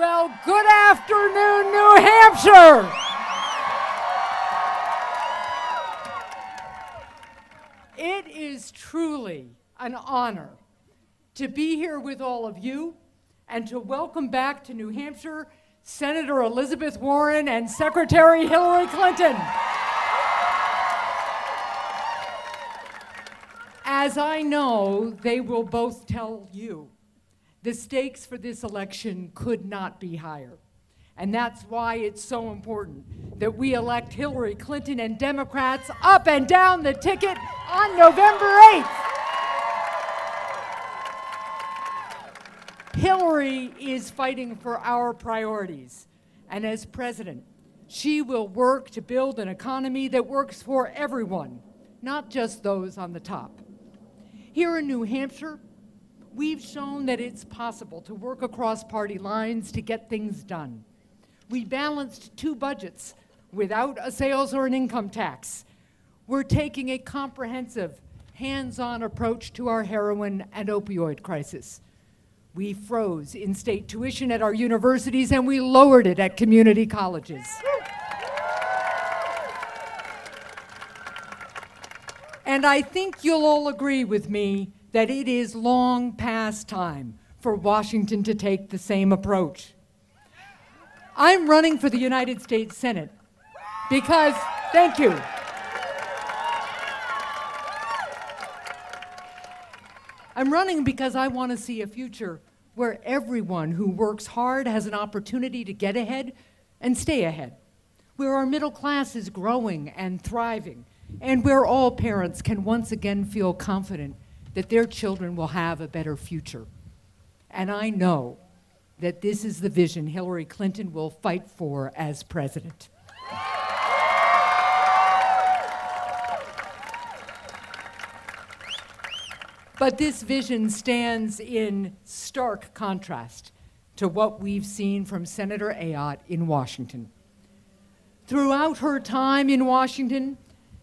Well, good afternoon, New Hampshire! It is truly an honor to be here with all of you and to welcome back to New Hampshire Senator Elizabeth Warren and Secretary Hillary Clinton. As I know, they will both tell you, the stakes for this election could not be higher. And that's why it's so important that we elect Hillary Clinton and Democrats up and down the ticket on November 8th. Hillary is fighting for our priorities. And as president, she will work to build an economy that works for everyone, not just those on the top. Here in New Hampshire, we've shown that it's possible to work across party lines to get things done. We balanced two budgets without a sales or an income tax. We're taking a comprehensive, hands-on approach to our heroin and opioid crisis. We froze in-state tuition at our universities, and we lowered it at community colleges. And I think you'll all agree with me that it is long past time for Washington to take the same approach. I'm running for the United States Senate because, thank you, I'm running because I want to see a future where everyone who works hard has an opportunity to get ahead and stay ahead, where our middle class is growing and thriving, and where all parents can once again feel confident that their children will have a better future. And I know that this is the vision Hillary Clinton will fight for as president. But this vision stands in stark contrast to what we've seen from Senator Ayotte in Washington. Throughout her time in Washington,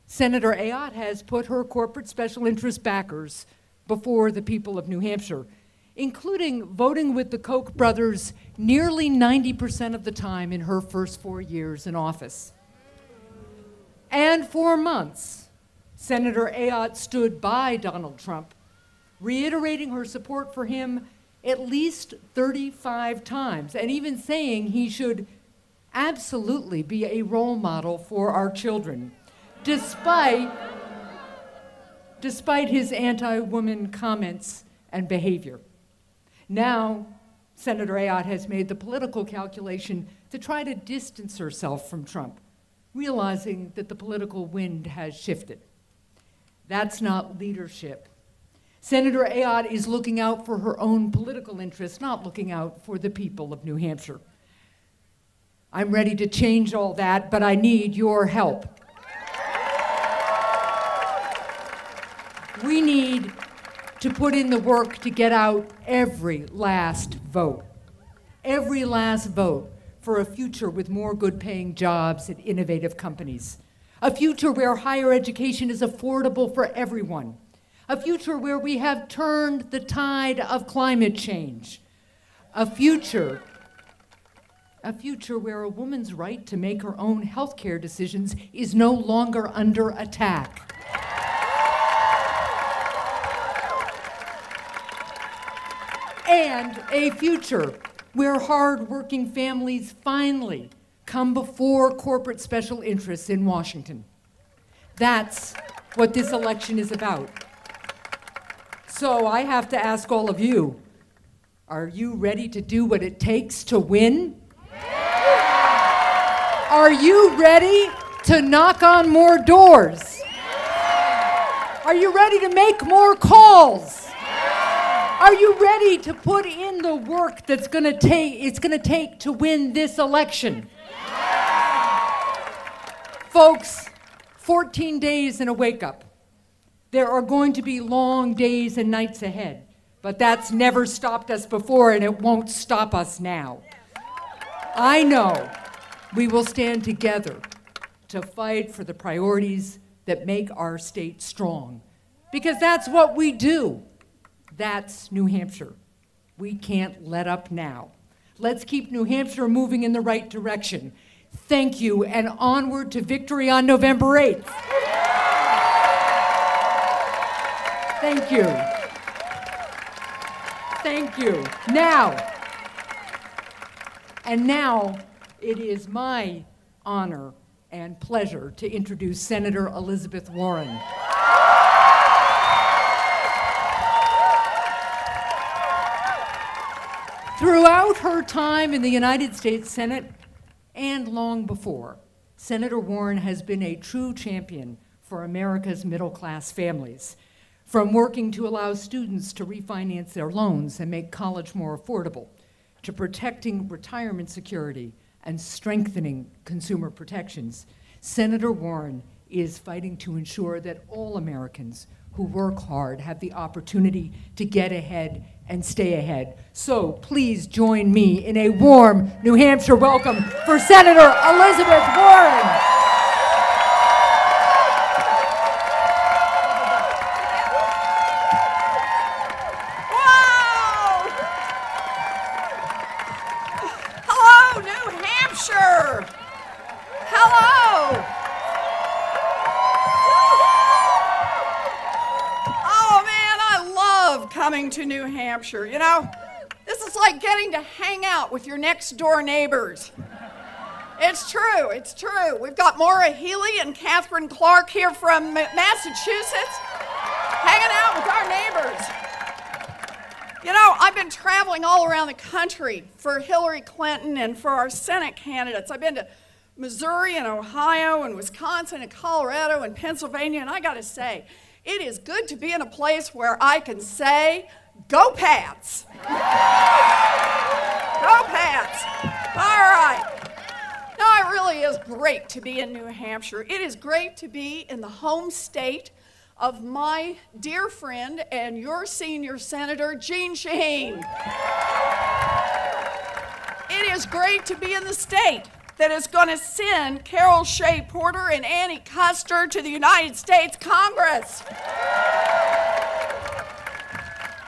Senator Ayotte has put her corporate special interest backers before the people of New Hampshire, including voting with the Koch brothers nearly 90% of the time in her first 4 years in office. And for months, Senator Ayotte stood by Donald Trump, reiterating her support for him at least 35 times, and even saying he should absolutely be a role model for our children, despite his anti-woman comments and behavior. Now, Senator Ayotte has made the political calculation to try to distance herself from Trump, realizing that the political wind has shifted. That's not leadership. Senator Ayotte is looking out for her own political interests, not looking out for the people of New Hampshire. I'm ready to change all that, but I need your help. We need to put in the work to get out every last vote for a future with more good-paying jobs at innovative companies, a future where higher education is affordable for everyone, a future where we have turned the tide of climate change, a future where a woman's right to make her own health care decisions is no longer under attack. And a future where hard-working families finally come before corporate special interests in Washington. That's what this election is about. So I have to ask all of you, are you ready to do what it takes to win? Yeah. Are you ready to knock on more doors? Yeah. Are you ready to make more calls? Yeah. Are you ready to put in the work that's going to take to win this election? Yeah. Folks, 14 days in a wake-up. There are going to be long days and nights ahead, but that's never stopped us before, and it won't stop us now. I know we will stand together to fight for the priorities that make our state strong, because that's what we do. That's New Hampshire. We can't let up now. Let's keep New Hampshire moving in the right direction. Thank you, and onward to victory on November 8th. Thank you. Thank you. Now it is my honor and pleasure to introduce Senator Elizabeth Warren. Throughout her time in the United States Senate, and long before, Senator Warren has been a true champion for America's middle-class families, from working to allow students to refinance their loans and make college more affordable, to protecting retirement security and strengthening consumer protections. Senator Warren is fighting to ensure that all Americans who work hard have the opportunity to get ahead and stay ahead. So please join me in a warm New Hampshire welcome for Senator Elizabeth Warren. To New Hampshire. You know, this is like getting to hang out with your next door neighbors. It's true, it's true. We've got Maura Healy and Catherine Clark here from Massachusetts hanging out with our neighbors. You know, I've been traveling all around the country for Hillary Clinton and for our Senate candidates. I've been to Missouri and Ohio and Wisconsin and Colorado and Pennsylvania, and I gotta say, it is good to be in a place where I can say, go Pats. Go Pats. All right. No, it really is great to be in New Hampshire. It is great to be in the home state of my dear friend and your senior senator, Jeanne Shaheen. It is great to be in the state that is going to send Carol Shea-Porter and Annie Kuster to the United States Congress.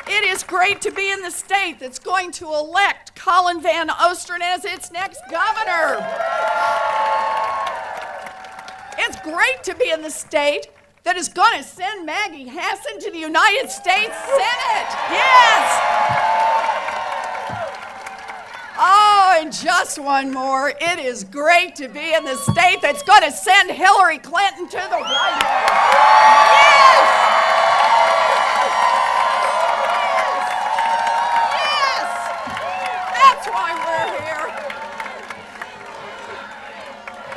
It is great to be in the state that's going to elect Colin Van Ostern as its next governor. It's great to be in the state that is going to send Maggie Hassan to the United States Senate. Yes! Oh, and just one more. It is great to be in the state that's going to send Hillary Clinton to the White House. Yes! Yes! Yes! That's why we're here.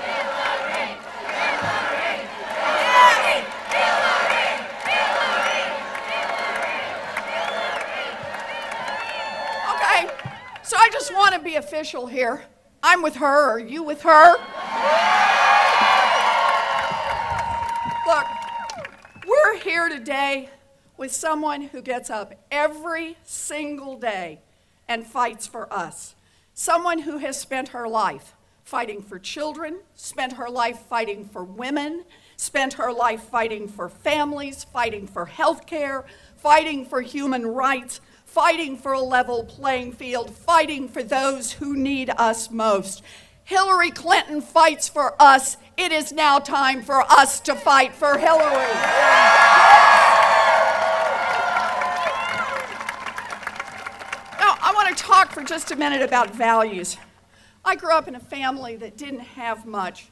Hillary! Hillary! Hillary! Hillary! Hillary! Hillary! Hillary! Okay. So I just want to be official here. I'm with her, are you with her? Look, we're here today with someone who gets up every single day and fights for us. Someone who has spent her life fighting for children, spent her life fighting for women, spent her life fighting for families, fighting for health care, fighting for human rights, fighting for a level playing field, fighting for those who need us most. Hillary Clinton fights for us. It is now time for us to fight for Hillary. Now, I want to talk for just a minute about values. I grew up in a family that didn't have much.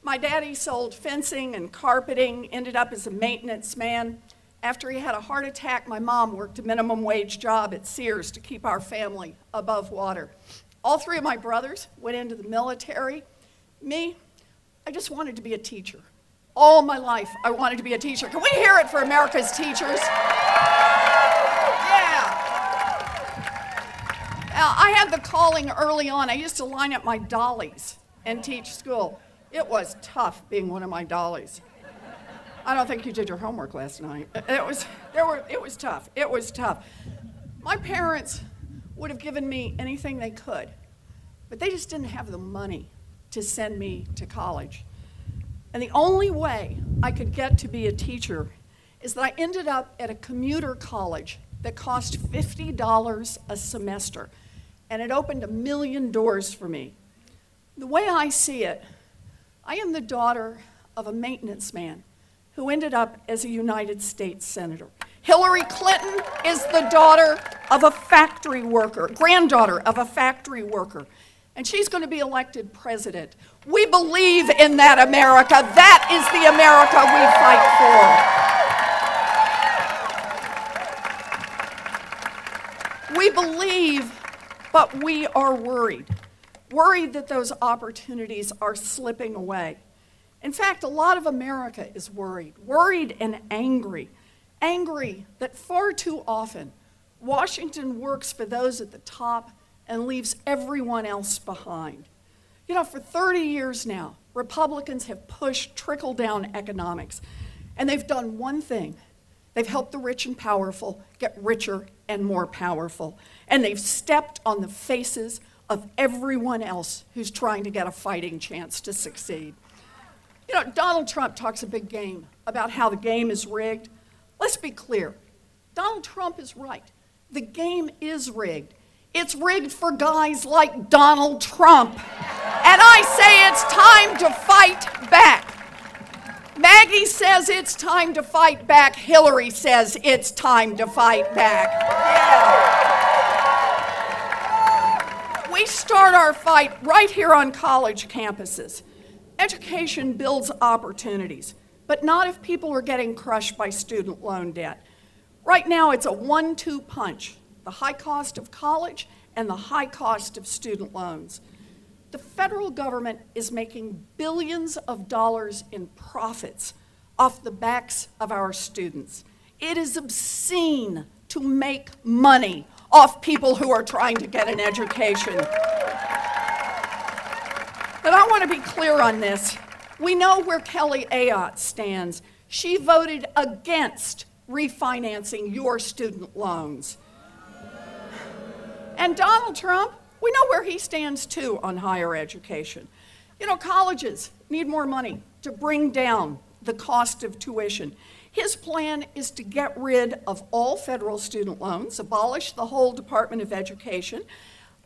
My daddy sold fencing and carpeting, ended up as a maintenance man. After he had a heart attack, my mom worked a minimum wage job at Sears to keep our family above water. All three of my brothers went into the military. Me, I just wanted to be a teacher. All my life, I wanted to be a teacher. Can we hear it for America's teachers? Yeah. Now, I had the calling early on. I used to line up my dollies and teach school. It was tough being one of my dollies. I don't think you did your homework last night. It was tough. It was tough. My parents would have given me anything they could, but they just didn't have the money to send me to college. And the only way I could get to be a teacher is that I ended up at a commuter college that cost $50 a semester. and it opened a million doors for me. The way I see it, I am the daughter of a maintenance man who ended up as a United States Senator. Hillary Clinton is the daughter of a factory worker, granddaughter of a factory worker, and she's going to be elected president. We believe in that America. That is the America we fight for. We believe, but we are worried. Worried that those opportunities are slipping away. In fact, a lot of America is worried. Worried and angry. Angry that far too often Washington works for those at the top and leaves everyone else behind. You know, for 30 years now, Republicans have pushed trickle-down economics, and they've done one thing. They've helped the rich and powerful get richer and more powerful, and they've stepped on the faces of everyone else who's trying to get a fighting chance to succeed. You know, Donald Trump talks a big game about how the game is rigged. Let's be clear. Donald Trump is right. The game is rigged. It's rigged for guys like Donald Trump. And I say it's time to fight back. Maggie says it's time to fight back. Hillary says it's time to fight back. Yeah. We start our fight right here on college campuses. Education builds opportunities, but not if people are getting crushed by student loan debt. Right now, it's a 1-2 punch. The high cost of college, and the high cost of student loans. The federal government is making billions of dollars in profits off the backs of our students. It is obscene to make money off people who are trying to get an education. But I want to be clear on this. We know where Kelly Ayotte stands. She voted against refinancing your student loans. And Donald Trump, we know where he stands, too, on higher education. You know, colleges need more money to bring down the cost of tuition. His plan is to get rid of all federal student loans, abolish the whole Department of Education.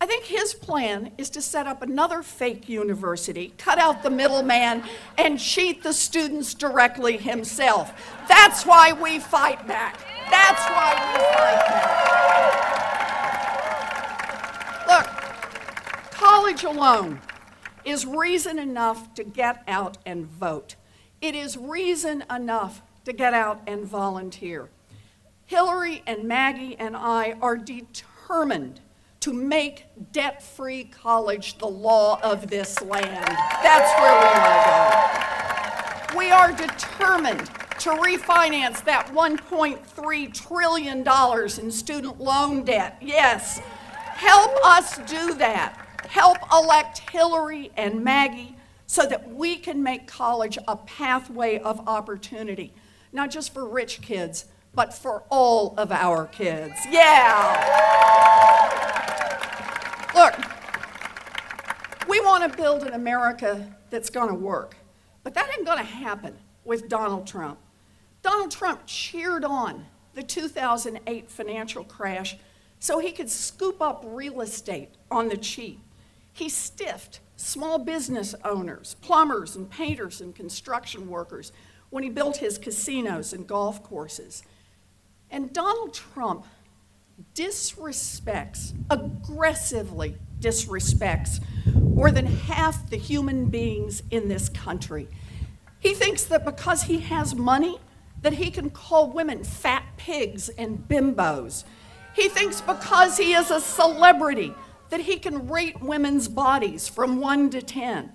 I think his plan is to set up another fake university, cut out the middleman, and cheat the students directly himself. That's why we fight back. That's why we fight back. Look, college alone is reason enough to get out and vote. It is reason enough to get out and volunteer. Hillary and Maggie and I are determined to make debt-free college the law of this land. That's where we want to go. We are determined to refinance that $1.3 trillion in student loan debt. Yes. Help us do that. Help elect Hillary and Maggie so that we can make college a pathway of opportunity, not just for rich kids, but for all of our kids. Yeah. Look, we want to build an America that's going to work, but that ain't going to happen with Donald Trump. Donald Trump cheered on the 2008 financial crash so he could scoop up real estate on the cheap. He stiffed small business owners, plumbers and painters and construction workers when he built his casinos and golf courses. And Donald Trump disrespects, aggressively disrespects, more than half the human beings in this country. He thinks that because he has money, that he can call women fat pigs and bimbos. He thinks because he is a celebrity that he can rate women's bodies from 1 to 10.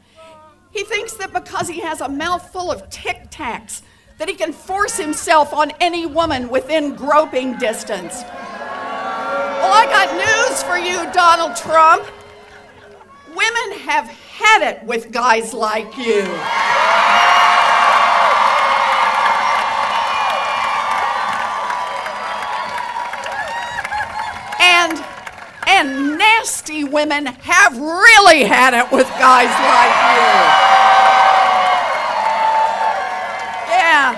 He thinks that because he has a mouthful of Tic Tacs that he can force himself on any woman within groping distance. Well, I got news for you, Donald Trump. Women have had it with guys like you. And nasty women have really had it with guys like you. Yeah.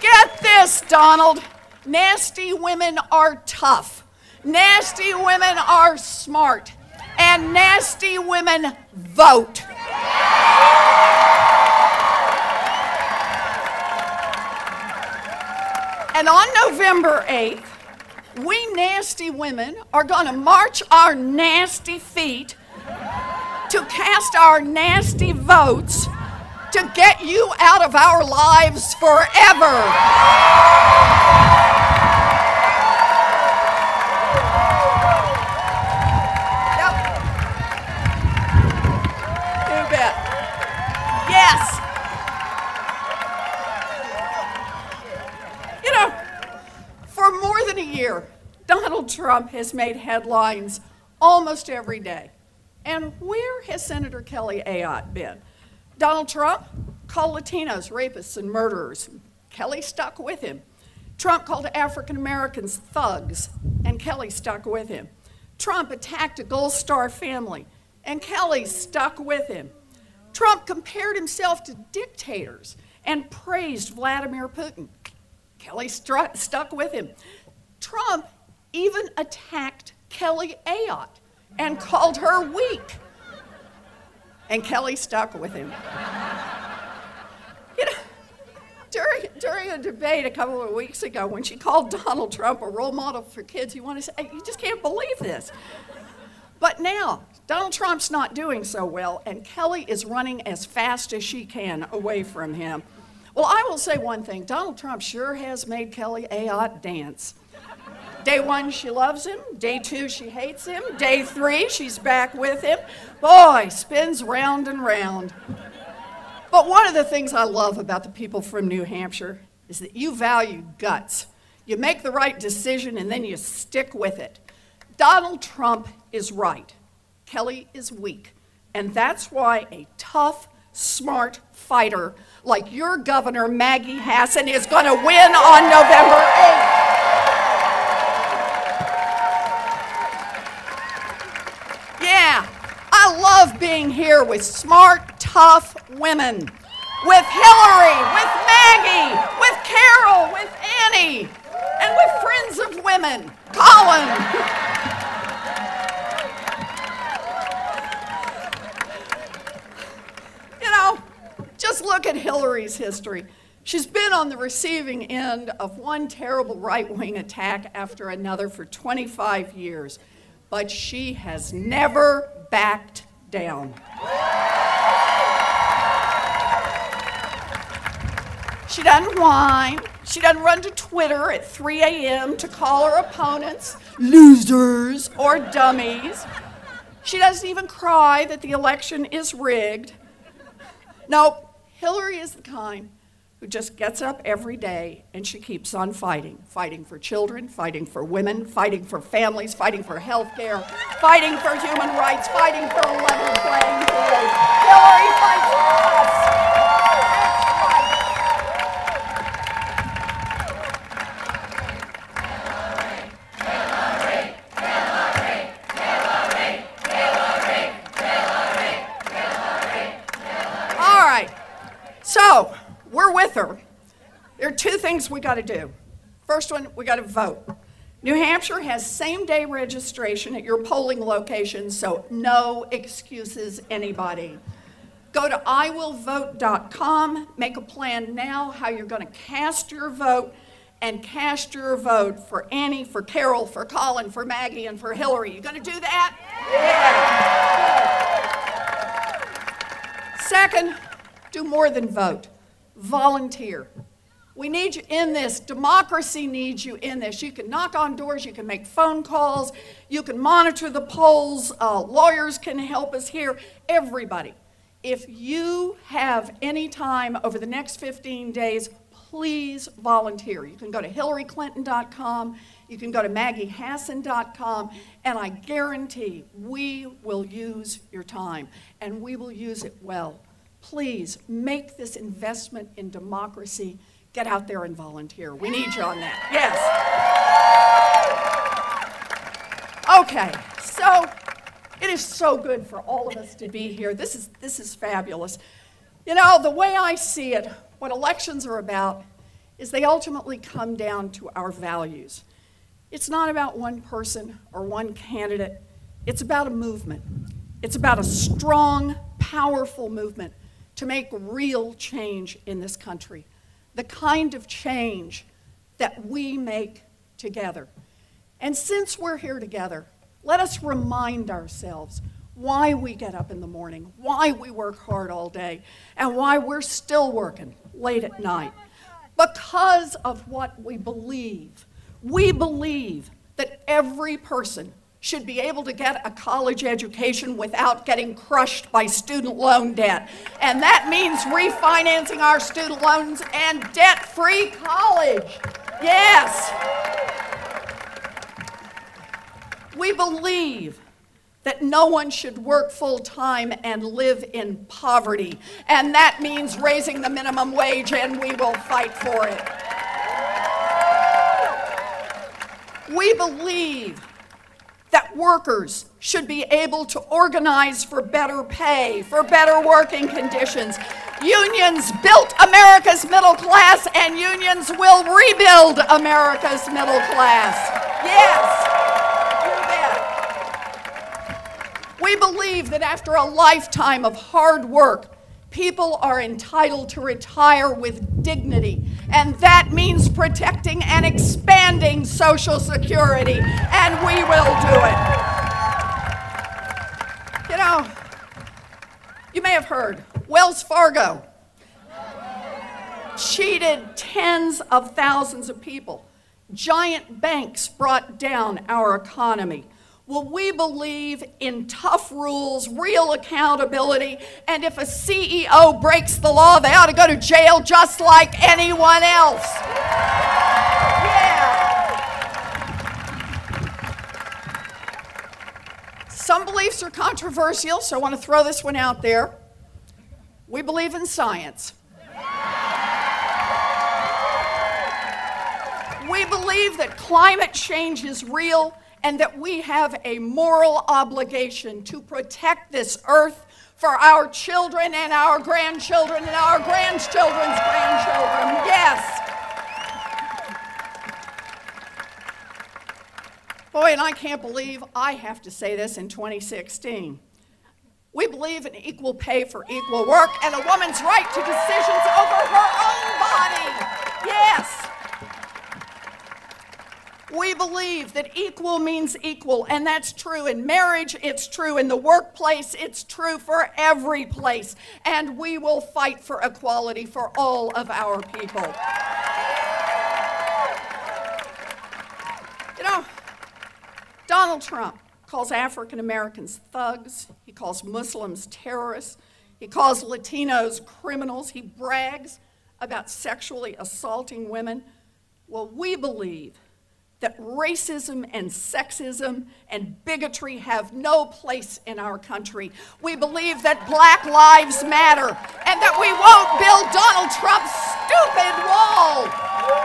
Get this, Donald. Nasty women are tough. Nasty women are smart, and nasty women vote. And on November 8th, we nasty women are going to march our nasty feet to cast our nasty votes to get you out of our lives forever. Donald Trump has made headlines almost every day. And where has Senator Kelly Ayotte been? Donald Trump called Latinos rapists and murderers. Kelly stuck with him. Trump called African Americans thugs, and Kelly stuck with him. Trump attacked a Gold Star family, and Kelly stuck with him. Trump compared himself to dictators and praised Vladimir Putin. Kelly stuck with him. Trump even attacked Kelly Ayotte and called her weak. And Kelly stuck with him. You know, during a debate a couple of weeks ago, when she called Donald Trump a role model for kids, you want to say, you just can't believe this. But now, Donald Trump's not doing so well, and Kelly is running as fast as she can away from him. Well, I will say one thing. Donald Trump sure has made Kelly Ayotte dance. Day one, she loves him. Day two, she hates him. Day three, she's back with him. Boy, spins round and round. But one of the things I love about the people from New Hampshire is that you value guts. You make the right decision, and then you stick with it. Donald Trump is right. Kelly is weak. And that's why a tough, smart fighter like your governor, Maggie Hassan, is going to win on November 8th. I love being here with smart, tough women, with Hillary, with Maggie, with Carol, with Annie, and with friends of women, Colin. You know, just look at Hillary's history. She's been on the receiving end of one terrible right-wing attack after another for 25 years, but she has never backed down. She doesn't whine. She doesn't run to Twitter at 3 a.m. to call her opponents losers or dummies. She doesn't even cry that the election is rigged. No, Hillary is the kind who just gets up every day and she keeps on fighting. Fighting for children, fighting for women, fighting for families, fighting for health care, fighting for human rights, fighting for a level playing field. Hillary fights for us! Hillary! Hillary! Hillary! Hillary! Hillary! Hillary! Hillary! All right, so we're with her. There are two things we got to do. First one, we got to vote. New Hampshire has same-day registration at your polling location, so no excuses, anybody. Go to iwillvote.com, make a plan now how you're going to cast your vote, and cast your vote for Annie, for Carol, for Colin, for Maggie, and for Hillary. You going to do that? Yeah. Second, do more than vote. Volunteer. We need you in this. Democracy needs you in this. You can knock on doors. You can make phone calls. You can monitor the polls. Lawyers can help us here. Everybody. If you have any time over the next 15 days, please volunteer. You can go to hillaryclinton.com. You can go to maggiehassan.com. And I guarantee we will use your time. And we will use it well. Please make this investment in democracy. Get out there and volunteer. We need you on that. Yes. Okay, so it is so good for all of us to be here. This is fabulous. You know, the way I see it, what elections are about is they ultimately come down to our values. It's not about one person or one candidate. It's about a movement. It's about a strong, powerful movement to make real change in this country, the kind of change that we make together. And since we're here together, let us remind ourselves why we get up in the morning, why we work hard all day, and why we're still working late at night. Because of what we believe. We believe that every person should be able to get a college education without getting crushed by student loan debt. And that means refinancing our student loans and debt-free college. Yes. We believe that no one should work full-time and live in poverty. And that means raising the minimum wage, and we will fight for it. We believe that workers should be able to organize for better pay, for better working conditions. Unions built America's middle class, and unions will rebuild America's middle class. Yes, you bet. We believe that after a lifetime of hard work, people are entitled to retire with dignity, and that means protecting and expanding Social Security, and we will do it. You know, you may have heard, Wells Fargo cheated tens of thousands of people. Giant banks brought down our economy. Well, we believe in tough rules, real accountability, and if a CEO breaks the law, they ought to go to jail just like anyone else. Yeah. Some beliefs are controversial, so I want to throw this one out there. We believe in science. We believe that climate change is real, and that we have a moral obligation to protect this earth for our children and our grandchildren and our grandchildren's grandchildren. Yes. Boy, and I can't believe I have to say this in 2016. We believe in equal pay for equal work and a woman's right to decisions over her own body. Yes. We believe that equal means equal, and that's true in marriage, it's true in the workplace, it's true for every place, and we will fight for equality for all of our people. You know, Donald Trump calls African Americans thugs, he calls Muslims terrorists, he calls Latinos criminals, he brags about sexually assaulting women. Well, we believe that racism and sexism and bigotry have no place in our country. We believe that Black Lives Matter and that we won't build Donald Trump's stupid wall.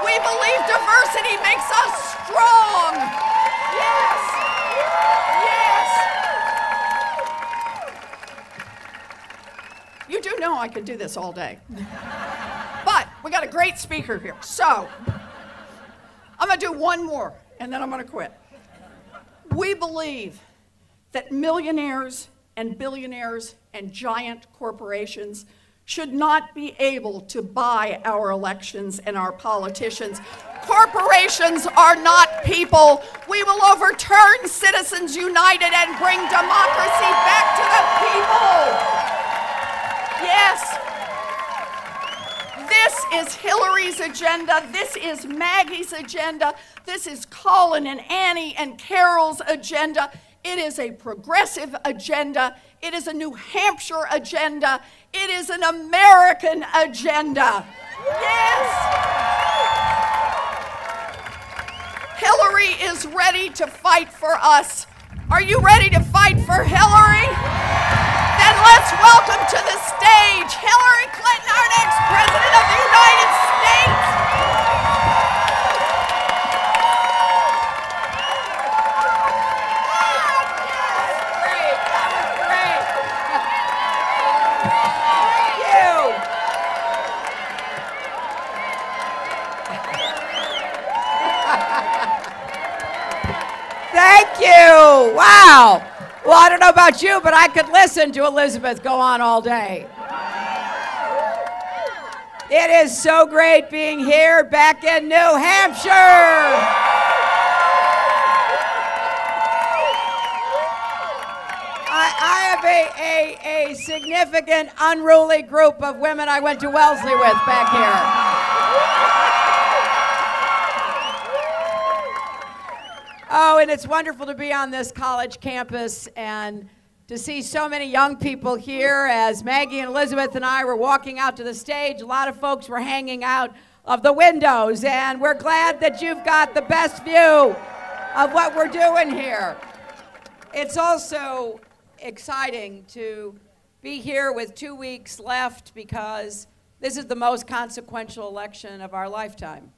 We believe diversity makes us strong. Yes, yes. You do know I could do this all day. But we got a great speaker here, so I'm going to do one more, and then I'm going to quit. We believe that millionaires and billionaires and giant corporations should not be able to buy our elections and our politicians. Corporations are not people. We will overturn Citizens United and bring democracy back to the people. Yes. This is Hillary's agenda, this is Maggie's agenda, this is Colin and Annie and Carol's agenda. It is a progressive agenda, it is a New Hampshire agenda, it is an American agenda. Yes! Hillary is ready to fight for us. Are you ready to fight for Hillary? And let's welcome to the stage Hillary Clinton, our next President of the United States. That was great. Thank you. Well, I don't know about you, but I could listen to Elizabeth go on all day. It is so great being here back in New Hampshire. I have a significant, unruly group of women I went to Wellesley with back here. Oh, and it's wonderful to be on this college campus and to see so many young people here. As Maggie and Elizabeth and I were walking out to the stage, a lot of folks were hanging out of the windows, and we're glad that you've got the best view of what we're doing here. It's also exciting to be here with 2 weeks left because this is the most consequential election of our lifetime.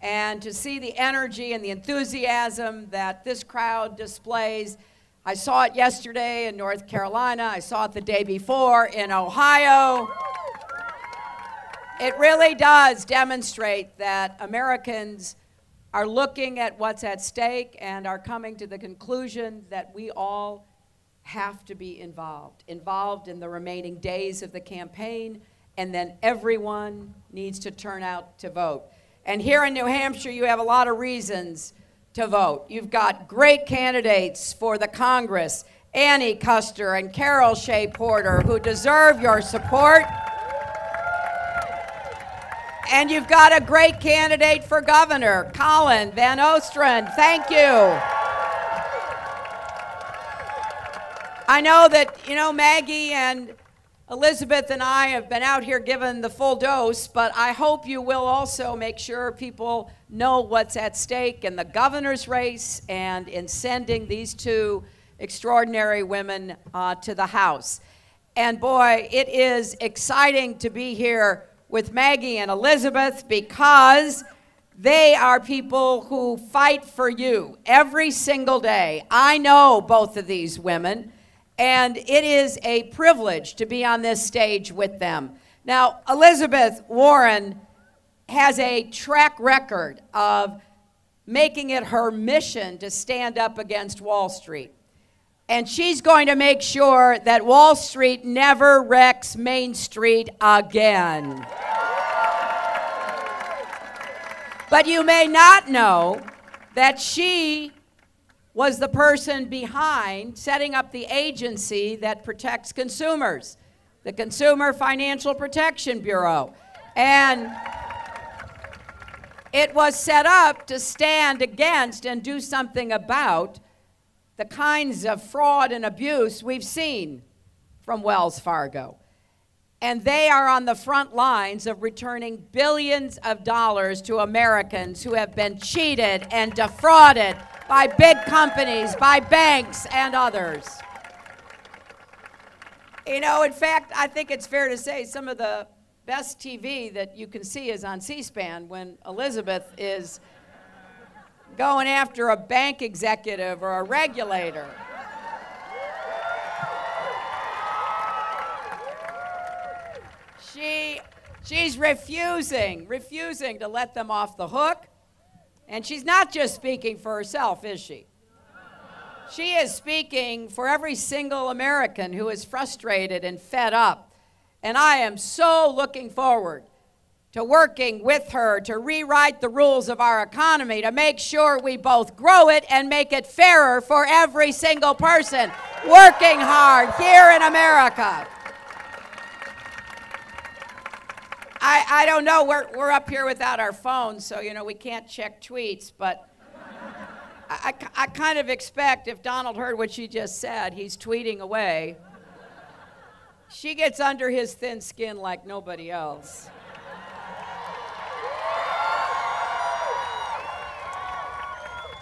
And to see the energy and the enthusiasm that this crowd displays, I saw it yesterday in North Carolina, I saw it the day before in Ohio. It really does demonstrate that Americans are looking at what's at stake and are coming to the conclusion that we all have to be involved in the remaining days of the campaign, and then everyone needs to turn out to vote. And here in New Hampshire, you have a lot of reasons to vote. You've got great candidates for the Congress, Annie Kuster and Carol Shea-Porter, who deserve your support. And you've got a great candidate for governor, Colin Van Ostern. Thank you. I know that, you know, Maggie and Elizabeth and I have been out here given the full dose, but I hope you will also make sure people know what's at stake in the governor's race and in sending these two extraordinary women to the House. And boy, it is exciting to be here with Maggie and Elizabeth because they are people who fight for you every single day. I know both of these women. And it is a privilege to be on this stage with them. Now, Elizabeth Warren has a track record of making it her mission to stand up against Wall Street. And she's going to make sure that Wall Street never wrecks Main Street again. But you may not know that she was the person behind setting up the agency that protects consumers, the Consumer Financial Protection Bureau. And it was set up to stand against and do something about the kinds of fraud and abuse we've seen from Wells Fargo. And they are on the front lines of returning billions of dollars to Americans who have been cheated and defrauded by big companies, by banks, and others. You know, in fact, I think it's fair to say some of the best TV that you can see is on C-SPAN when Elizabeth is going after a bank executive or a regulator. She's refusing to let them off the hook. And she's not just speaking for herself, is she? She is speaking for every single American who is frustrated and fed up. And I am so looking forward to working with her to rewrite the rules of our economy to make sure we both grow it and make it fairer for every single person working hard here in America. I don't know, we're up here without our phones, so you know, we can't check tweets, but I kind of expect if Donald heard what she just said, he's tweeting away. She gets under his thin skin like nobody else.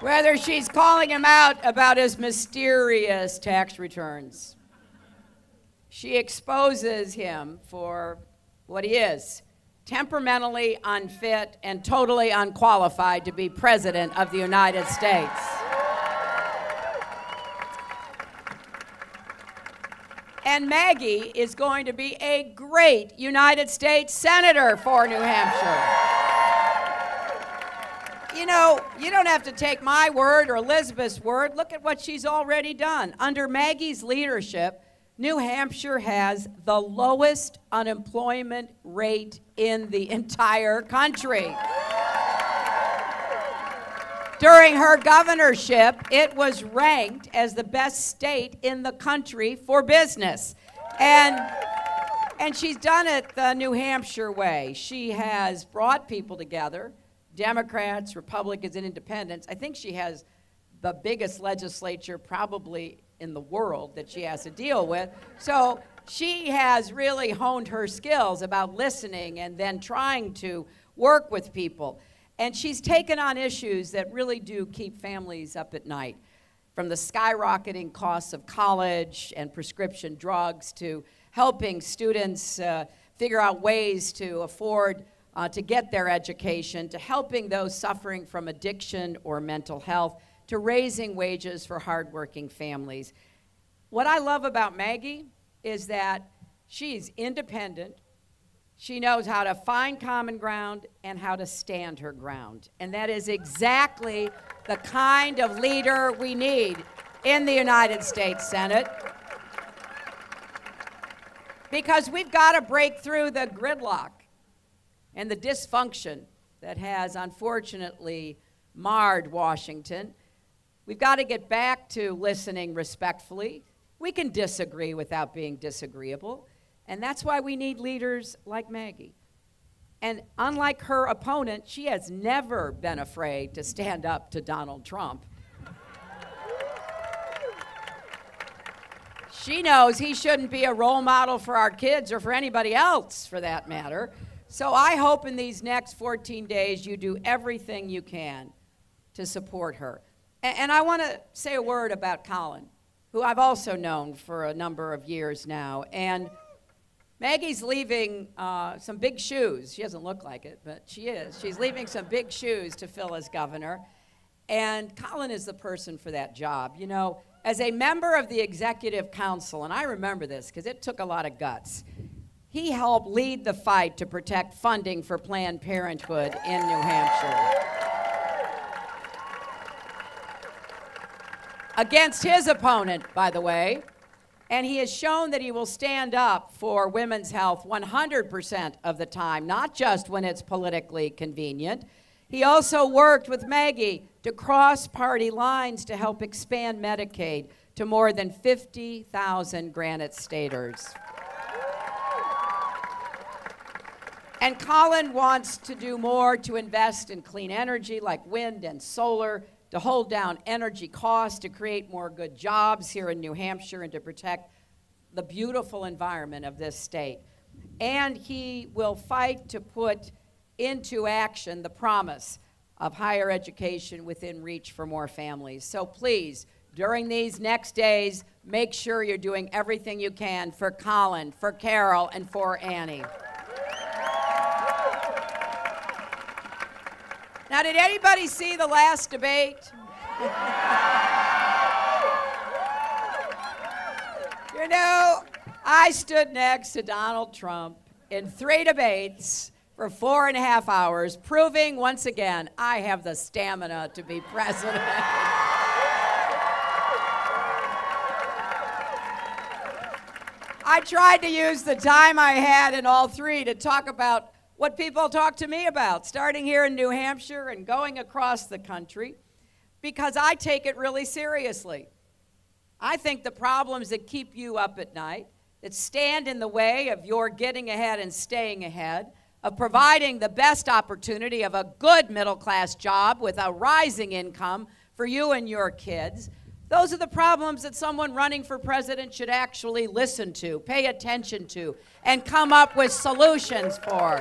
Whether she's calling him out about his mysterious tax returns, she exposes him for what he is, temperamentally unfit and totally unqualified to be president of the United States. And Maggie is going to be a great United States Senator for New Hampshire. you know, you don't have to take my word or Elizabeth's word. Look at what she's already done. Under Maggie's leadership, New Hampshire has the lowest unemployment rate in the entire country. During her governorship, it was ranked as the best state in the country for business. And she's done it the New Hampshire way. She has brought people together, Democrats, Republicans, and Independents. I think she has the biggest legislature probably in the world that she has to deal with. So she has really honed her skills about listening and then trying to work with people. And she's taken on issues that really do keep families up at night, from the skyrocketing costs of college and prescription drugs to helping students figure out ways to afford to get their education, to helping those suffering from addiction or mental health, to raising wages for hardworking families. What I love about Maggie is that she's independent. She knows how to find common ground and how to stand her ground. And that is exactly the kind of leader we need in the United States Senate. Because we've got to break through the gridlock and the dysfunction that has unfortunately marred Washington. We've got to get back to listening respectfully. We can disagree without being disagreeable. And that's why we need leaders like Maggie. And unlike her opponent, she has never been afraid to stand up to Donald Trump. She knows he shouldn't be a role model for our kids or for anybody else, for that matter. So I hope in these next 14 days you do everything you can to support her. And I want to say a word about Colin, who I've also known for a number of years now. And Maggie's leaving some big shoes. She doesn't look like it, but she is. She's leaving some big shoes to fill as governor. And Colin is the person for that job. You know, as a member of the executive council, and I remember this because it took a lot of guts, he helped lead the fight to protect funding for Planned Parenthood in New Hampshire. Against his opponent, by the way. And he has shown that he will stand up for women's health 100% of the time, not just when it's politically convenient. He also worked with Maggie to cross party lines to help expand Medicaid to more than 50,000 Granite Staters. And Colin wants to do more to invest in clean energy like wind and solar, to hold down energy costs, to create more good jobs here in New Hampshire, and to protect the beautiful environment of this state. And he will fight to put into action the promise of higher education within reach for more families. So please, during these next days, make sure you're doing everything you can for Colin, for Carol, and for Annie. Now, did anybody see the last debate? You know, I stood next to Donald Trump in 3 debates for 4.5 hours, proving once again I have the stamina to be president. I tried to use the time I had in all 3 to talk about what people talk to me about, starting here in New Hampshire and going across the country, because I take it really seriously. I think the problems that keep you up at night, that stand in the way of your getting ahead and staying ahead, of providing the best opportunity of a good middle-class job with a rising income for you and your kids, those are the problems that someone running for president should actually listen to, pay attention to, and come up with solutions for.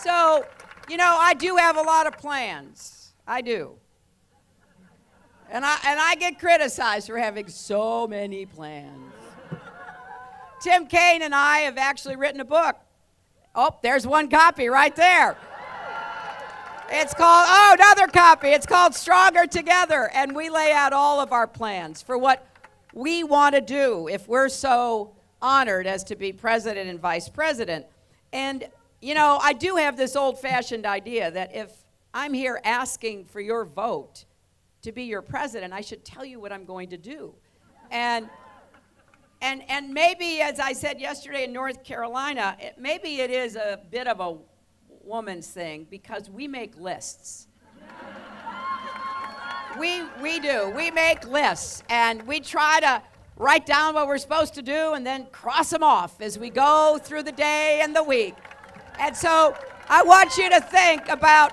So, you know, I do have a lot of plans. I do. And I get criticized for having so many plans. Tim Kaine and I have actually written a book. Oh, there's one copy right there. It's called, oh, another copy. It's called Stronger Together. And we lay out all of our plans for what we want to do if we're so honored as to be president and vice president. And You know, I do have this old-fashioned idea that if I'm here asking for your vote to be your president, I should tell you what I'm going to do. And maybe, as I said yesterday in North Carolina, maybe it is a bit of a woman's thing, because we make lists. We do. We make lists, and we try to write down what we're supposed to do and then cross them off as we go through the day and the week. And so I want you to think about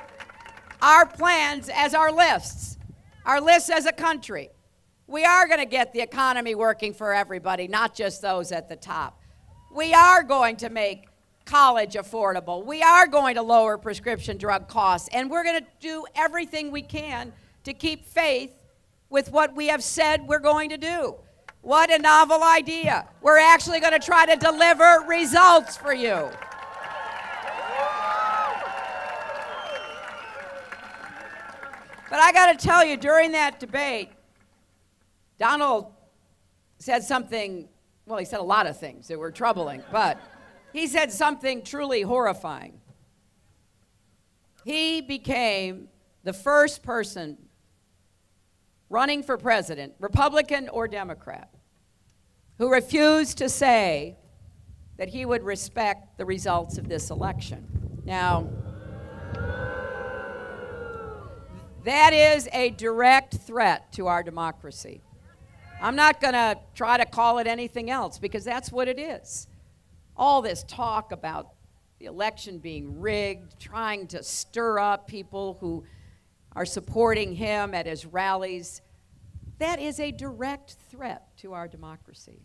our plans as our lists as a country. We are going to get the economy working for everybody, not just those at the top. We are going to make college affordable. We are going to lower prescription drug costs, and we're going to do everything we can to keep faith with what we have said we're going to do. What a novel idea. We're actually going to try to deliver results for you. But I got to tell you, during that debate, Donald said something, well, he said a lot of things that were troubling, but he said something truly horrifying. He became the first person running for president, Republican or Democrat, who refused to say that he would respect the results of this election. Now, that is a direct threat to our democracy. I'm not going to try to call it anything else, because that's what it is. All this talk about the election being rigged, trying to stir up people who are supporting him at his rallies, that is a direct threat to our democracy.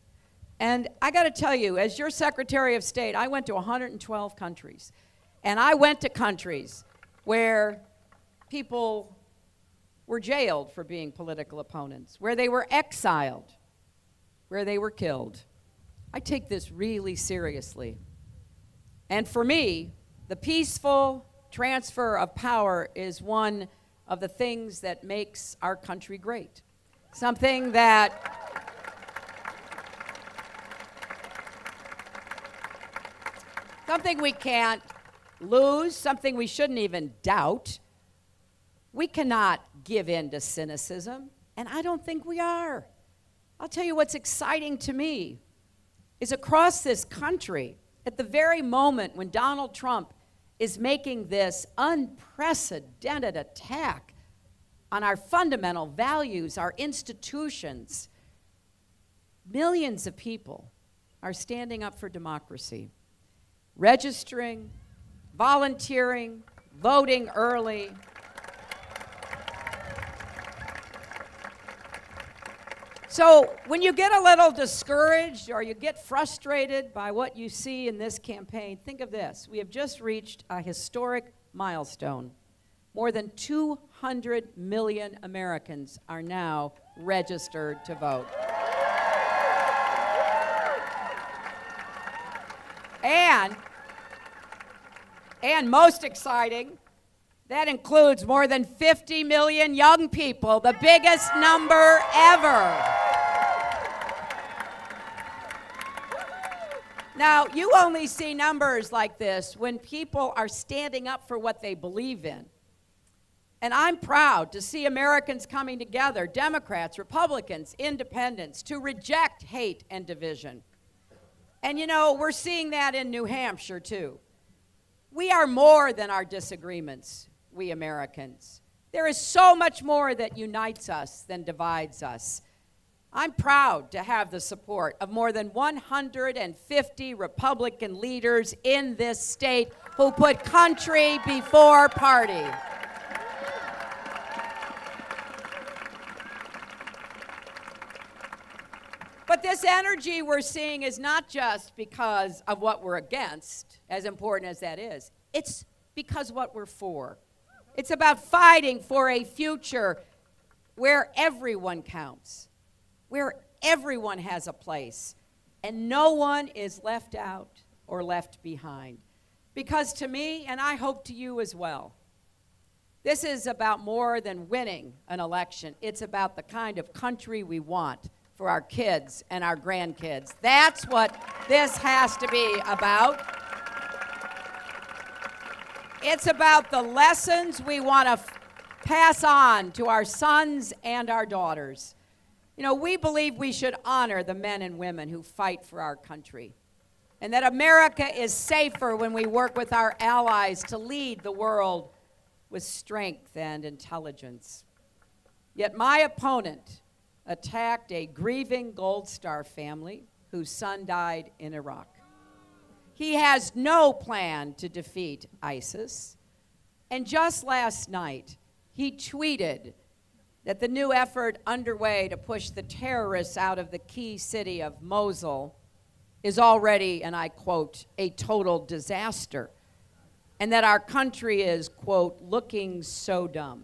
And I got to tell you, as your Secretary of State, I went to 112 countries. And I went to countries where people were jailed for being political opponents, where they were exiled, where they were killed. I take this really seriously. And for me, the peaceful transfer of power is one of the things that makes our country great. Something that something we can't lose, something we shouldn't even doubt. We cannot give in to cynicism, and I don't think we are. I'll tell you what's exciting to me is across this country, at the very moment when Donald Trump is making this unprecedented attack on our fundamental values, our institutions, millions of people are standing up for democracy, registering, volunteering, voting early. So when you get a little discouraged or you get frustrated by what you see in this campaign, think of this. We have just reached a historic milestone. More than 200 million Americans are now registered to vote. And most exciting, that includes more than 50 million young people, the biggest number ever. Now, you only see numbers like this when people are standing up for what they believe in. And I'm proud to see Americans coming together, Democrats, Republicans, independents, to reject hate and division. And you know, we're seeing that in New Hampshire too. We are more than our disagreements, we Americans. There is so much more that unites us than divides us. I'm proud to have the support of more than 150 Republican leaders in this state who put country before party. But this energy we're seeing is not just because of what we're against, as important as that is. It's because what we're for. It's about fighting for a future where everyone counts, where everyone has a place, and no one is left out or left behind. Because to me, and I hope to you as well, this is about more than winning an election. It's about the kind of country we want for our kids and our grandkids. That's what this has to be about. It's about the lessons we want to pass on to our sons and our daughters. You know, we believe we should honor the men and women who fight for our country, and that America is safer when we work with our allies to lead the world with strength and intelligence. Yet my opponent attacked a grieving Gold Star family whose son died in Iraq. He has no plan to defeat ISIS. And just last night, he tweeted that the new effort underway to push the terrorists out of the key city of Mosul is already, and I quote, a total disaster, and that our country is, quote, looking so dumb.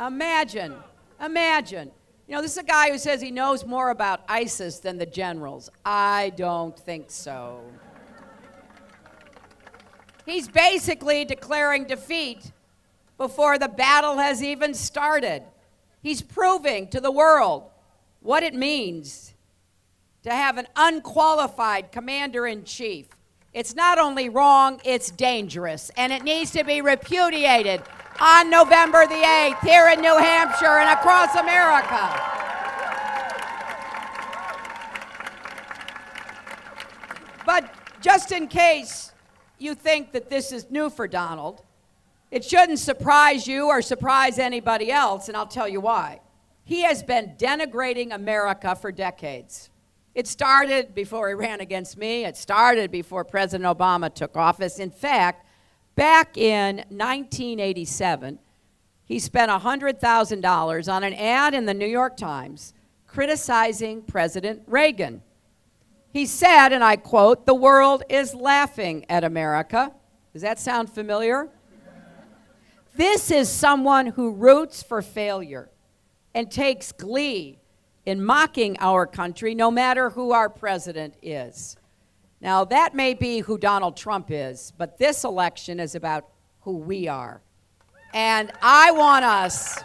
Imagine. You know, this is a guy who says he knows more about ISIS than the generals. I don't think so. He's basically declaring defeat before the battle has even started. He's proving to the world what it means to have an unqualified commander-in-chief. It's not only wrong, it's dangerous, and it needs to be repudiated on November the 8th here in New Hampshire and across America. But just in case you think that this is new for Donald, it shouldn't surprise you or surprise anybody else, and I'll tell you why. He has been denigrating America for decades. It started before he ran against me. It started before President Obama took office. In fact, back in 1987, he spent $100,000 on an ad in the New York Times criticizing President Reagan. He said, and I quote, "The world is laughing at America." Does that sound familiar? This is someone who roots for failure and takes glee in mocking our country, no matter who our president is. Now, that may be who Donald Trump is, but this election is about who we are. And I want us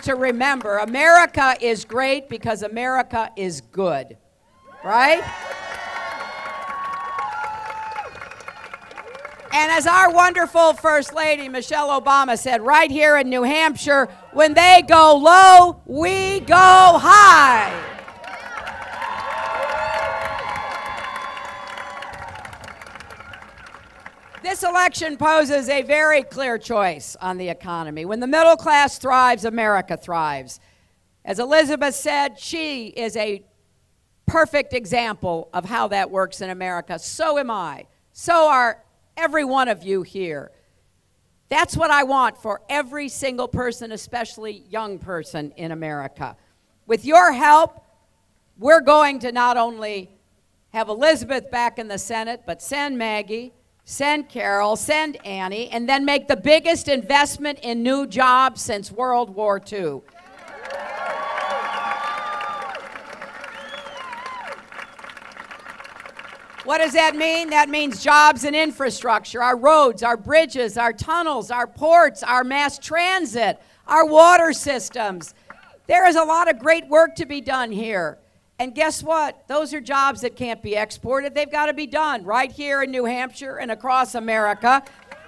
to remember, America is great because America is good, right? And as our wonderful First Lady, Michelle Obama, said right here in New Hampshire, when they go low, we go high. This election poses a very clear choice on the economy. When the middle class thrives, America thrives. As Elizabeth said, she is a perfect example of how that works in America. So am I. So are every one of you here. That's what I want for every single person, especially young person in America. With your help, we're going to not only have Elizabeth back in the Senate, but send Maggie, send Carol, send Annie, and then make the biggest investment in new jobs since World War II. What does that mean? That means jobs and infrastructure, our roads, our bridges, our tunnels, our ports, our mass transit, our water systems. There is a lot of great work to be done here. And guess what? Those are jobs that can't be exported. They've got to be done right here in New Hampshire and across America.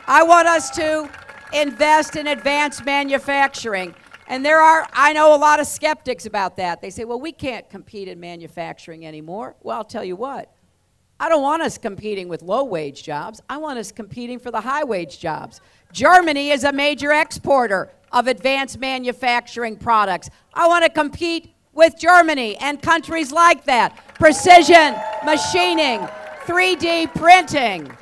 I want us to invest in advanced manufacturing. And there are, I know, a lot of skeptics about that. They say, well, we can't compete in manufacturing anymore. Well, I'll tell you what. I don't want us competing with low-wage jobs. I want us competing for the high-wage jobs. Germany is a major exporter of advanced manufacturing products. I want to compete with Germany and countries like that. Precision, machining, 3D printing.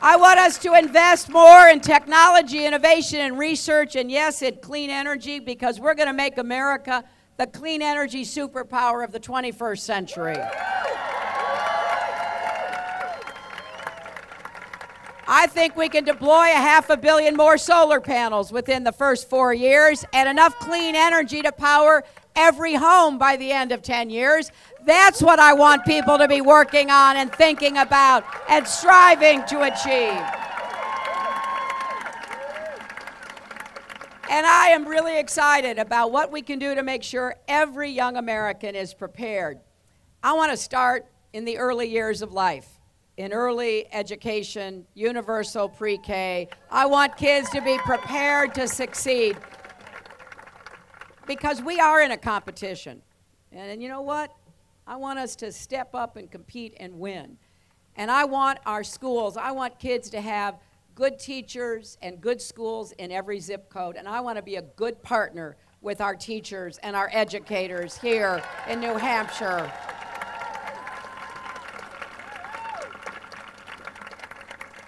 I want us to invest more in technology, innovation, and research, and yes, in clean energy, because we're going to make America the clean energy superpower of the 21st century. I think we can deploy $500 million more solar panels within the first 4 years and enough clean energy to power every home by the end of 10 years. That's what I want people to be working on and thinking about and striving to achieve. And I am really excited about what we can do to make sure every young American is prepared. I want to start in the early years of life, in early education, universal pre-K. I want kids to be prepared to succeed, because we are in a competition. And you know what? I want us to step up and compete and win. And I want our schools, I want kids to have good teachers and good schools in every zip code. And I want to be a good partner with our teachers and our educators here in New Hampshire.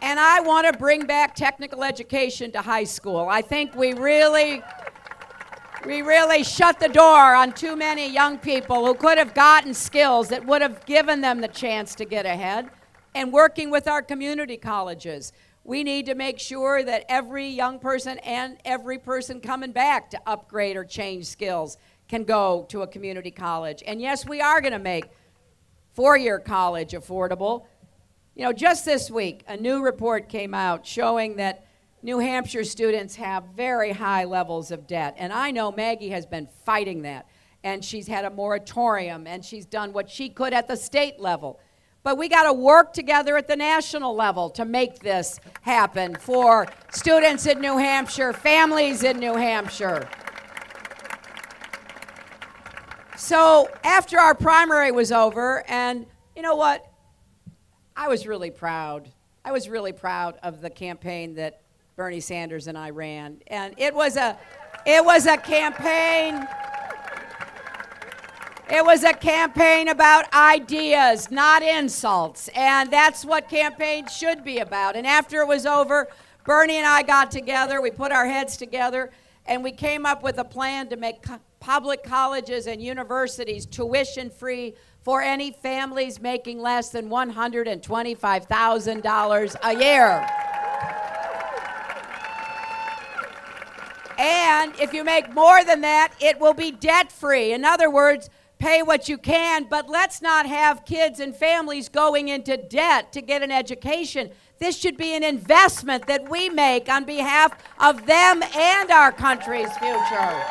And I want to bring back technical education to high school. I think we really shut the door on too many young people who could have gotten skills that would have given them the chance to get ahead. And working with our community colleges, we need to make sure that every young person and every person coming back to upgrade or change skills can go to a community college. And yes, we are going to make four-year college affordable. You know, just this week, a new report came out showing that New Hampshire students have very high levels of debt. And I know Maggie has been fighting that. And she's had a moratorium, and she's done what she could at the state level. But we got to work together at the national level to make this happen for students in New Hampshire, families in New Hampshire. So after our primary was over, and you know what? I was really proud. I was really proud of the campaign that Bernie Sanders and I ran. And it was a campaign about ideas, not insults. And that's what campaigns should be about. And after it was over, Bernie and I got together, we put our heads together, and we came up with a plan to make public colleges and universities tuition-free for any families making less than $125,000 a year. And if you make more than that, it will be debt-free. In other words, pay what you can, but let's not have kids and families going into debt to get an education. This should be an investment that we make on behalf of them and our country's future.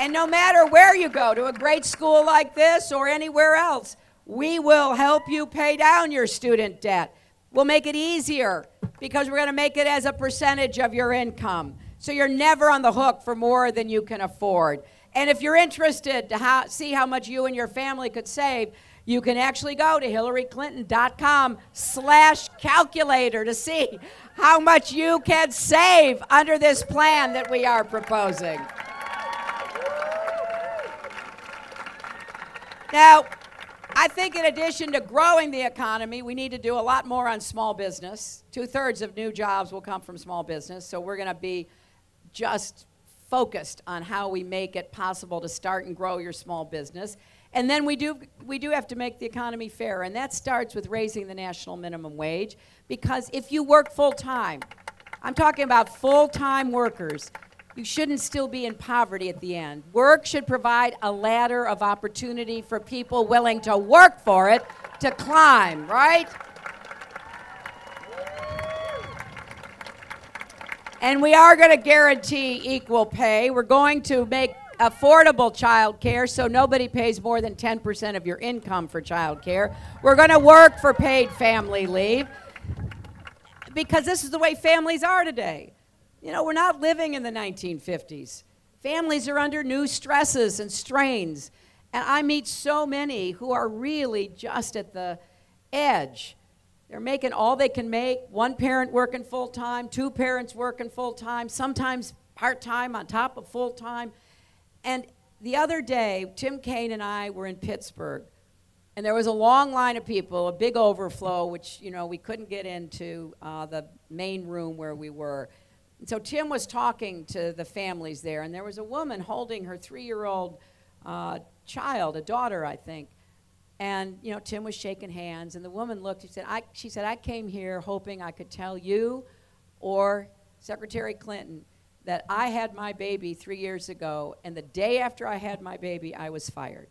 And no matter where you go, to a great school like this or anywhere else, we will help you pay down your student debt. We'll make it easier, because we're going to make it as a percentage of your income. So you're never on the hook for more than you can afford. And if you're interested to see how much you and your family could save, you can actually go to hillaryclinton.com/calculator to see how much you can save under this plan that we are proposing. Now, I think in addition to growing the economy, we need to do a lot more on small business. 2/3 of new jobs will come from small business, so we're going to be just focused on how we make it possible to start and grow your small business. And then we do have to make the economy fair, and that starts with raising the national minimum wage, because if you work full-time, I'm talking about full-time workers, you shouldn't still be in poverty at the end. Work should provide a ladder of opportunity for people willing to work for it to climb, right? And we are going to guarantee equal pay. We're going to make affordable child care so nobody pays more than 10% of your income for child care. We're going to work for paid family leave, because this is the way families are today. You know, we're not living in the 1950s. Families are under new stresses and strains. And I meet so many who are really just at the edge. They're making all they can make, one parent working full-time, two parents working full-time, sometimes part-time on top of full-time. And the other day, Tim Kaine and I were in Pittsburgh. And there was a long line of people, a big overflow, which, you know, we couldn't get into the main room where we were. So Tim was talking to the families there, and there was a woman holding her 3-year-old child, a daughter, I think. And, you know, Tim was shaking hands, and the woman looked, she said, I came here hoping I could tell you or Secretary Clinton that I had my baby 3 years ago, and the day after I had my baby, I was fired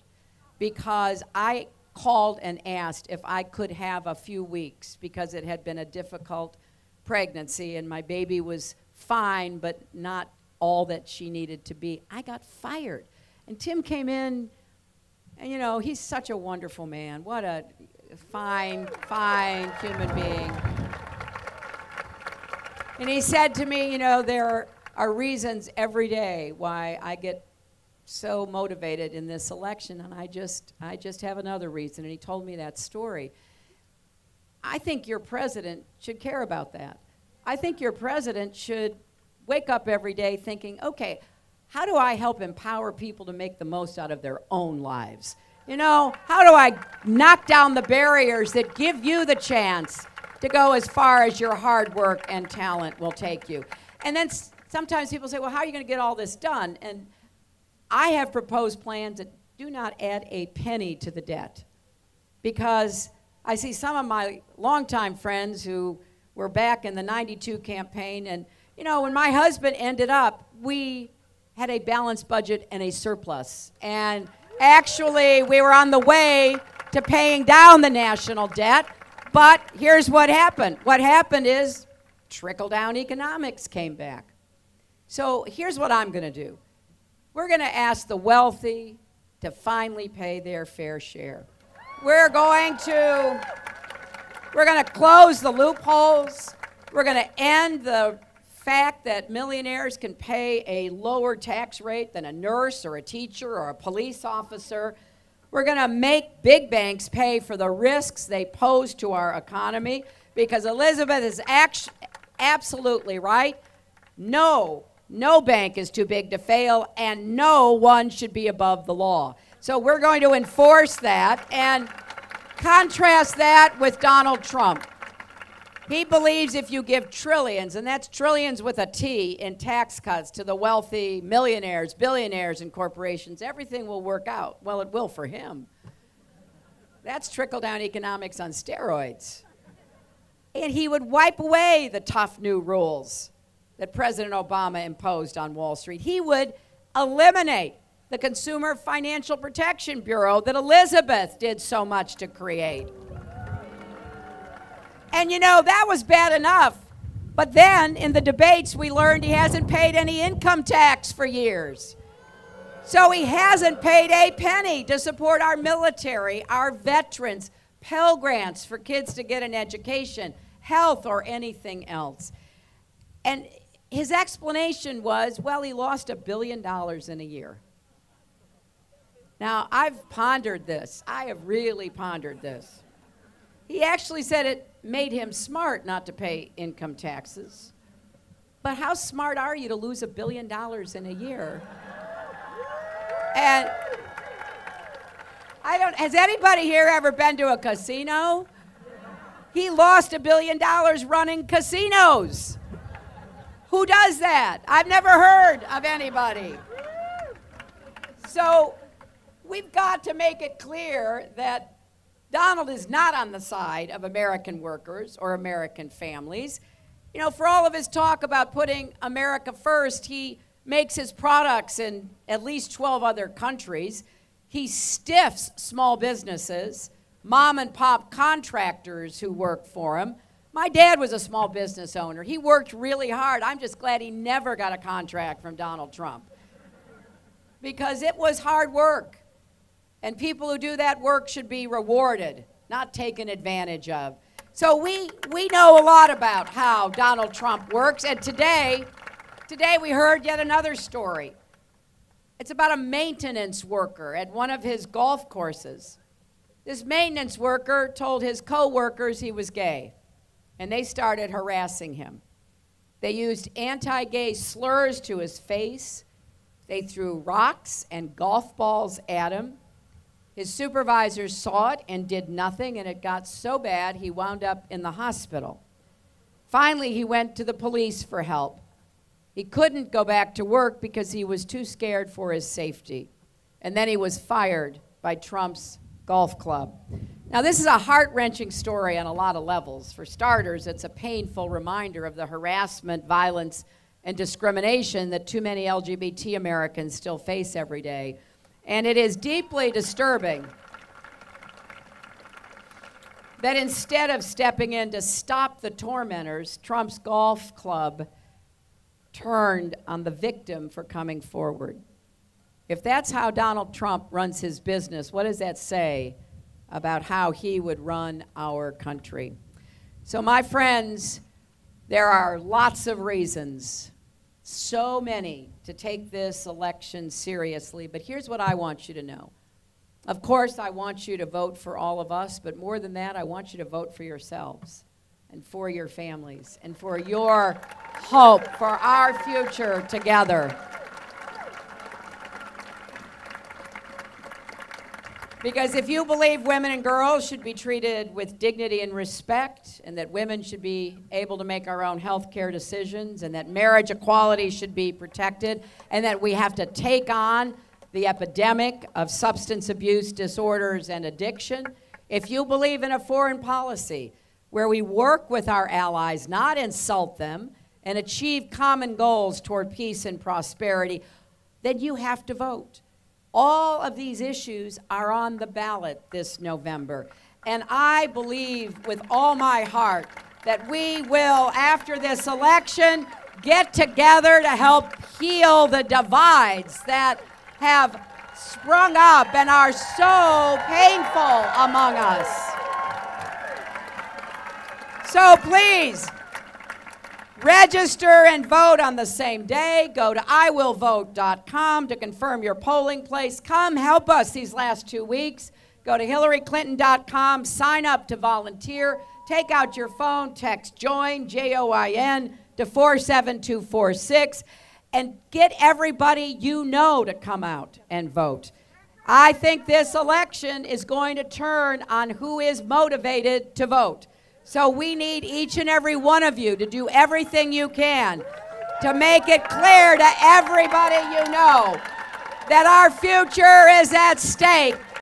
because I called and asked if I could have a few weeks because it had been a difficult pregnancy, and my baby was fine, but not all that she needed to be. I got fired. And Tim came in, and you know, he's such a wonderful man. What a fine, fine human being. And he said to me, you know, there are reasons every day why I get so motivated in this election, and I just have another reason. And he told me that story. I think your president should care about that. I think your president should wake up every day thinking, okay, how do I help empower people to make the most out of their own lives? You know, how do I knock down the barriers that give you the chance to go as far as your hard work and talent will take you? And then sometimes people say, well, how are you going to get all this done? And I have proposed plans that do not add a penny to the debt, because I see some of my longtime friends who were back in the '92 campaign, and you know, when my husband ended up, we had a balanced budget and a surplus. And actually, we were on the way to paying down the national debt, but here's what happened. What happened is trickle-down economics came back. So here's what I'm gonna do. We're gonna ask the wealthy to finally pay their fair share. We're gonna close the loopholes. We're gonna end the fact that millionaires can pay a lower tax rate than a nurse or a teacher or a police officer. We're going to make big banks pay for the risks they pose to our economy, because Elizabeth is absolutely right. No bank is too big to fail, and no one should be above the law. So we're going to enforce that, and contrast that with Donald Trump. He believes if you give trillions, and that's trillions with a T, in tax cuts to the wealthy, millionaires, billionaires, and corporations, everything will work out. Well, it will for him. That's trickle-down economics on steroids. And he would wipe away the tough new rules that President Obama imposed on Wall Street. He would eliminate the Consumer Financial Protection Bureau that Elizabeth did so much to create. And you know, that was bad enough. But then, in the debates, we learned he hasn't paid any income tax for years. So he hasn't paid a penny to support our military, our veterans, Pell Grants for kids to get an education, health, or anything else. And his explanation was, well, he lost $1 billion in a year. Now, I've pondered this. I have really pondered this. He actually said it made him smart not to pay income taxes. But how smart are you to lose $1 billion in a year? And I don't, has anybody here ever been to a casino? He lost $1 billion running casinos. Who does that? I've never heard of anybody. So we've got to make it clear that Donald is not on the side of American workers or American families. You know, for all of his talk about putting America first, he makes his products in at least 12 other countries. He stiffs small businesses, mom and pop contractors who work for him. My dad was a small business owner. He worked really hard. I'm just glad he never got a contract from Donald Trump, because it was hard work. And people who do that work should be rewarded, not taken advantage of. So we know a lot about how Donald Trump works. And today we heard yet another story. It's about a maintenance worker at one of his golf courses. This maintenance worker told his co-workers he was gay, and they started harassing him. They used anti-gay slurs to his face. They threw rocks and golf balls at him. His supervisors saw it and did nothing, and it got so bad he wound up in the hospital. Finally, he went to the police for help. He couldn't go back to work because he was too scared for his safety. And then he was fired by Trump's golf club. Now, this is a heart-wrenching story on a lot of levels. For starters, it's a painful reminder of the harassment, violence, and discrimination that too many LGBT Americans still face every day. And it is deeply disturbing that instead of stepping in to stop the tormentors, Trump's golf club turned on the victim for coming forward. If that's how Donald Trump runs his business, what does that say about how he would run our country? So my friends, there are lots of reasons, so many, to take this election seriously, but here's what I want you to know. Of course, I want you to vote for all of us, but more than that, I want you to vote for yourselves and for your families and for your hope for our future together. Because if you believe women and girls should be treated with dignity and respect, and that women should be able to make our own health care decisions, and that marriage equality should be protected, and that we have to take on the epidemic of substance abuse disorders and addiction, if you believe in a foreign policy where we work with our allies, not insult them, and achieve common goals toward peace and prosperity, then you have to vote. All of these issues are on the ballot this November. And I believe with all my heart that we will, after this election, get together to help heal the divides that have sprung up and are so painful among us. So please, register and vote on the same day. Go to iwillvote.com to confirm your polling place. Come help us these last 2 weeks. Go to hillaryclinton.com, sign up to volunteer. Take out your phone, text JOIN, J-O-I-N, to 47246, and get everybody you know to come out and vote. I think this election is going to turn on who is motivated to vote. So we need each and every one of you to do everything you can to make it clear to everybody you know that our future is at stake